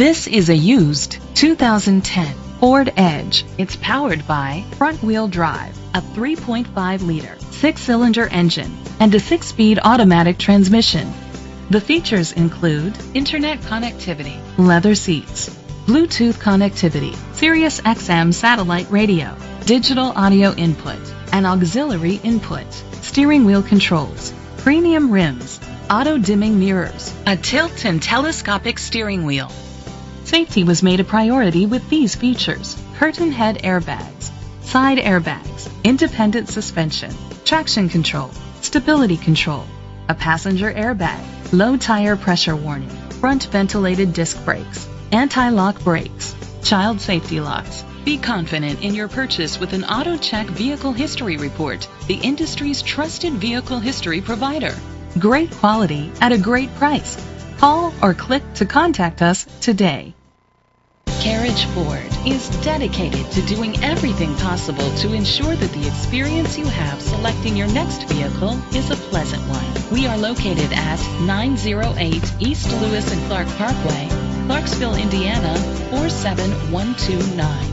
This is a used 2010 Ford Edge. It's powered by front-wheel drive, a 3.5-liter, 6-cylinder engine, and a 6-speed automatic transmission. The features include internet connectivity, leather seats, Bluetooth connectivity, Sirius XM satellite radio, digital audio input, and auxiliary input, steering wheel controls, premium rims, auto-dimming mirrors, a tilt and telescopic steering wheel. Safety was made a priority with these features: curtain head airbags, side airbags, independent suspension, traction control, stability control, a passenger airbag, low tire pressure warning, front ventilated disc brakes, anti-lock brakes, child safety locks. Be confident in your purchase with an AutoCheck Vehicle History Report, the industry's trusted vehicle history provider. Great quality at a great price. Call or click to contact us today. Carriage Ford is dedicated to doing everything possible to ensure that the experience you have selecting your next vehicle is a pleasant one. We are located at 908 East Lewis and Clark Parkway, Clarksville, Indiana 47129.